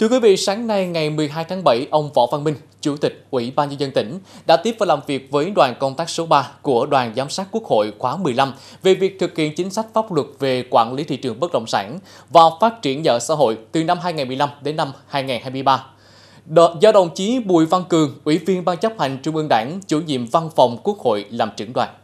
Thưa quý vị, sáng nay ngày 12 tháng 7, ông Võ Văn Minh, Chủ tịch Ủy ban Nhân dân tỉnh, đã tiếp và làm việc với đoàn công tác số 3 của Đoàn Giám sát Quốc hội khóa 15 về việc thực hiện chính sách pháp luật về quản lý thị trường bất động sản và phát triển nhà ở xã hội từ năm 2015 đến năm 2023. Do đồng chí Bùi Văn Cường, Ủy viên Ban Chấp hành Trung ương Đảng, Chủ nhiệm Văn phòng Quốc hội làm trưởng đoàn.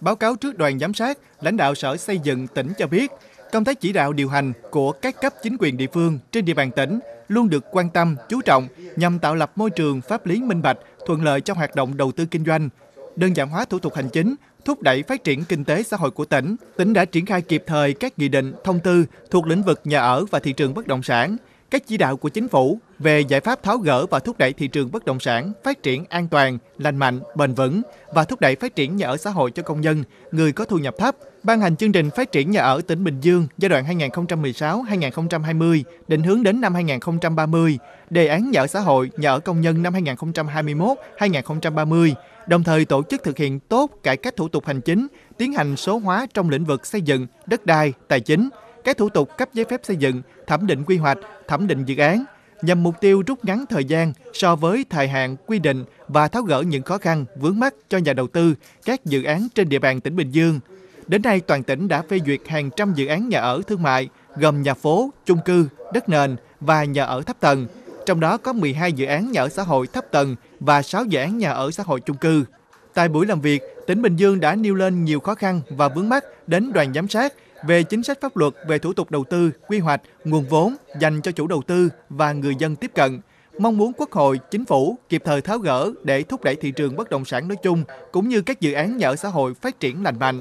Báo cáo trước đoàn giám sát, lãnh đạo Sở Xây dựng tỉnh cho biết, công tác chỉ đạo điều hành của các cấp chính quyền địa phương trên địa bàn tỉnh luôn được quan tâm, chú trọng nhằm tạo lập môi trường pháp lý minh bạch, thuận lợi cho hoạt động đầu tư kinh doanh, đơn giản hóa thủ tục hành chính, thúc đẩy phát triển kinh tế xã hội của tỉnh. Tỉnh đã triển khai kịp thời các nghị định, thông tư thuộc lĩnh vực nhà ở và thị trường bất động sản, các chỉ đạo của Chính phủ về giải pháp tháo gỡ và thúc đẩy thị trường bất động sản phát triển an toàn, lành mạnh, bền vững và thúc đẩy phát triển nhà ở xã hội cho công nhân, người có thu nhập thấp. Ban hành chương trình phát triển nhà ở tỉnh Bình Dương giai đoạn 2016-2020 định hướng đến năm 2030, đề án nhà ở xã hội, nhà ở công nhân năm 2021-2030, đồng thời tổ chức thực hiện tốt cải cách thủ tục hành chính, tiến hành số hóa trong lĩnh vực xây dựng, đất đai, tài chính, các thủ tục cấp giấy phép xây dựng, thẩm định quy hoạch, thẩm định dự án, nhằm mục tiêu rút ngắn thời gian so với thời hạn quy định và tháo gỡ những khó khăn vướng mắc cho nhà đầu tư các dự án trên địa bàn tỉnh Bình Dương. Đến nay, toàn tỉnh đã phê duyệt hàng trăm dự án nhà ở thương mại, gồm nhà phố, chung cư, đất nền và nhà ở thấp tầng. Trong đó có 12 dự án nhà ở xã hội thấp tầng và 6 dự án nhà ở xã hội chung cư. Tại buổi làm việc, tỉnh Bình Dương đã nêu lên nhiều khó khăn và vướng mắc đến đoàn giám sát về chính sách pháp luật, về thủ tục đầu tư, quy hoạch, nguồn vốn dành cho chủ đầu tư và người dân tiếp cận. Mong muốn Quốc hội, Chính phủ kịp thời tháo gỡ để thúc đẩy thị trường bất động sản nói chung cũng như các dự án nhà ở xã hội phát triển lành mạnh.